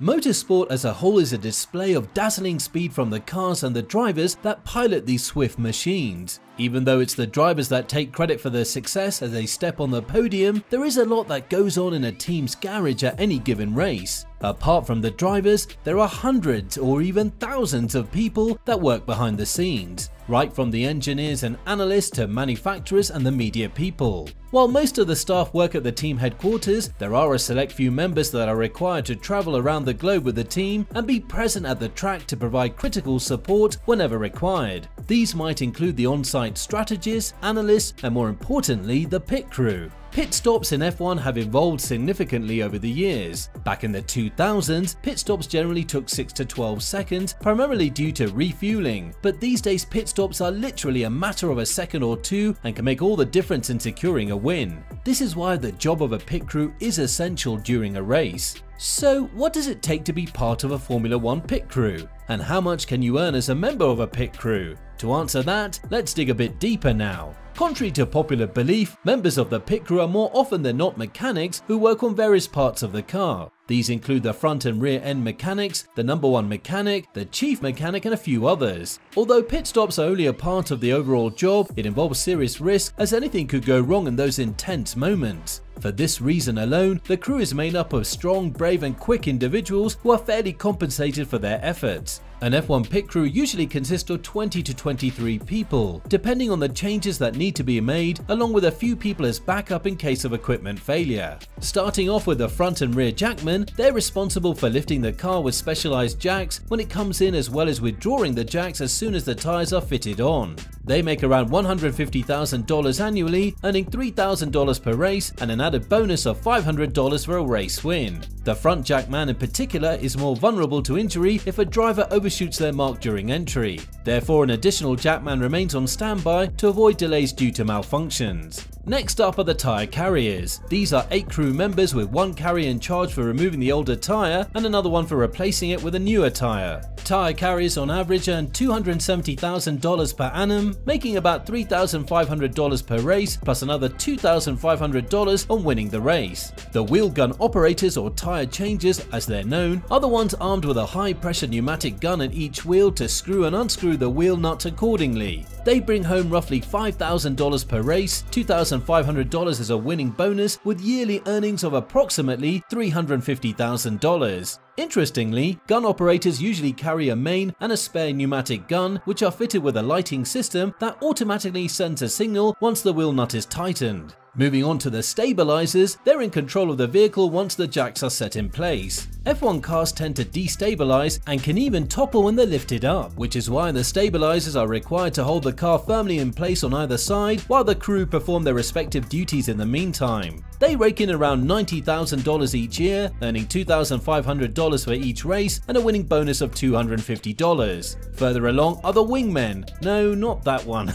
Motorsport as a whole is a display of dazzling speed from the cars and the drivers that pilot these swift machines. Even though it's the drivers that take credit for their success as they step on the podium, there is a lot that goes on in a team's garage at any given race. Apart from the drivers, there are hundreds or even thousands of people that work behind the scenes, right from the engineers and analysts to manufacturers and the media people. While most of the staff work at the team headquarters, there are a select few members that are required to travel around the globe with the team and be present at the track to provide critical support whenever required. These might include the on-site strategists, analysts, and more importantly, the pit crew. Pit stops in F1 have evolved significantly over the years. Back in the 2000s, pit stops generally took 6 to 12 seconds, primarily due to refueling. But these days, pit stops are literally a matter of a second or two and can make all the difference in securing a win. This is why the job of a pit crew is essential during a race. So, what does it take to be part of a Formula 1 pit crew? And how much can you earn as a member of a pit crew? To answer that, let's dig a bit deeper now. Contrary to popular belief, members of the pit crew are more often than not mechanics who work on various parts of the car. These include the front and rear end mechanics, the number one mechanic, the chief mechanic, and a few others. Although pit stops are only a part of the overall job, it involves serious risk as anything could go wrong in those intense moments. For this reason alone, the crew is made up of strong, brave, and quick individuals who are fairly compensated for their efforts. An F1 pit crew usually consists of 20 to 23 people, depending on the changes that need to be made, along with a few people as backup in case of equipment failure. Starting off with the front and rear jackmen, they're responsible for lifting the car with specialized jacks when it comes in, as well as withdrawing the jacks as soon as the tires are fitted on. They make around $150,000 annually, earning $3,000 per race and an added bonus of $500 for a race win. The front jackman in particular is more vulnerable to injury if a driver overshoots their mark during entry. Therefore, an additional jackman remains on standby to avoid delays due to malfunctions. Next up are the tyre carriers. These are 8 crew members, with one carrier in charge for removing the older tyre and another one for replacing it with a newer tyre. Tyre carriers on average earn $270,000 per annum, making about $3,500 per race plus another $2,500 on winning the race. The wheel gun operators, or tyre changers as they're known, are the ones armed with a high pressure pneumatic gun at each wheel to screw and unscrew the wheel nut accordingly. They bring home roughly $5,000 per race, $2,500 as a winning bonus, with yearly earnings of approximately $350,000. Interestingly, gun operators usually carry a main and a spare pneumatic gun, which are fitted with a lighting system that automatically sends a signal once the wheel nut is tightened. Moving on to the stabilizers, they're in control of the vehicle once the jacks are set in place. F1 cars tend to destabilize and can even topple when they're lifted up, which is why the stabilizers are required to hold the car firmly in place on either side while the crew perform their respective duties in the meantime. They rake in around $90,000 each year, earning $2,500 for each race and a winning bonus of $250. Further along are the wingmen. No, not that one.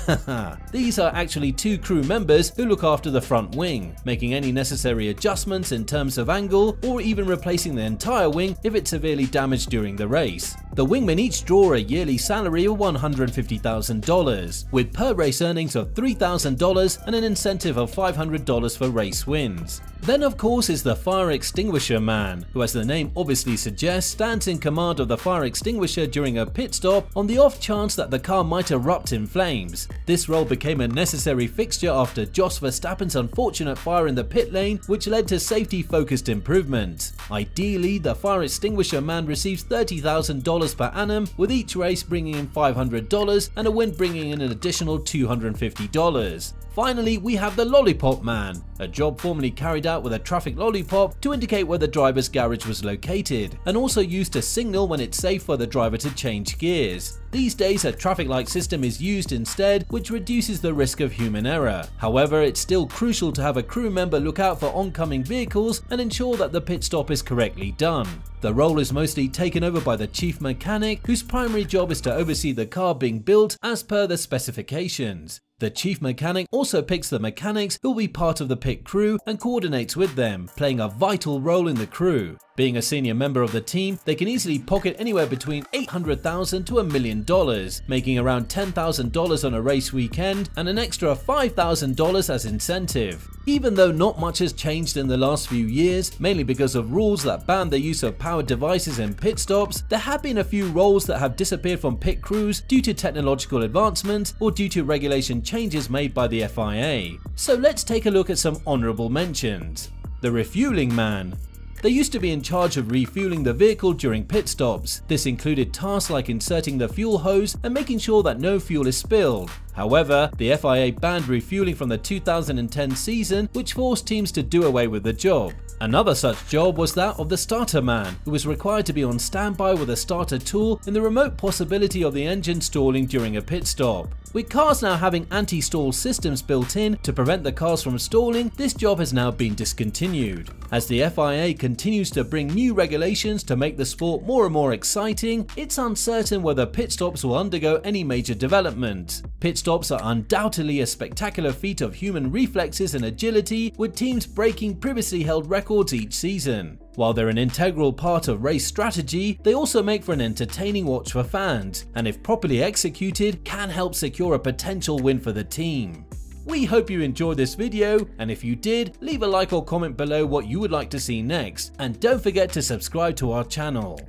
These are actually 2 crew members who look after the front wing, making any necessary adjustments in terms of angle or even replacing the entire wing if it's severely damaged during the race. The wingmen each draw a yearly salary of $150,000, with per race earnings of $3,000 and an incentive of $500 for race wins. Then of course is the fire extinguisher man, who, as the name obviously suggests, stands in command of the fire extinguisher during a pit stop on the off chance that the car might erupt in flames. This role became a necessary fixture after Jos Verstappen's unfortunate fire in the pit lane, which led to safety-focused improvement. Ideally, the fire extinguisher man receives $30,000 per annum, with each race bringing in $500 and a win bringing in an additional $250. Finally, we have the lollipop man, a job formerly carried out with a traffic lollipop to indicate where the driver's garage was located, and also used to signal when it's safe for the driver to change gears. These days, a traffic light system is used instead, which reduces the risk of human error. However, it's still crucial to have a crew member look out for oncoming vehicles and ensure that the pit stop is correctly done. The role is mostly taken over by the chief mechanic, whose primary job is to oversee the car being built as per the specifications. The chief mechanic also picks the mechanics who will be part of the pit crew and coordinates with them, playing a vital role in the crew. Being a senior member of the team, they can easily pocket anywhere between $800,000 to $1 million, making around $10,000 on a race weekend and an extra $5,000 as incentive. Even though not much has changed in the last few years, mainly because of rules that ban the use of powered devices in pit stops, there have been a few roles that have disappeared from pit crews due to technological advancement or due to regulation changes made by the FIA. So let's take a look at some honourable mentions. The refueling man. They used to be in charge of refueling the vehicle during pit stops. This included tasks like inserting the fuel hose and making sure that no fuel is spilled. However, the FIA banned refueling from the 2010 season, which forced teams to do away with the job. Another such job was that of the starter man, who was required to be on standby with a starter tool in the remote possibility of the engine stalling during a pit stop. With cars now having anti-stall systems built in to prevent the cars from stalling, this job has now been discontinued. As the FIA continues to bring new regulations to make the sport more and more exciting, it's uncertain whether pit stops will undergo any major development. Pit stops are undoubtedly a spectacular feat of human reflexes and agility, with teams breaking previously held records each season. While they're an integral part of race strategy, they also make for an entertaining watch for fans, and if properly executed, can help secure a potential win for the team. We hope you enjoyed this video, and if you did, leave a like or comment below what you would like to see next, and don't forget to subscribe to our channel.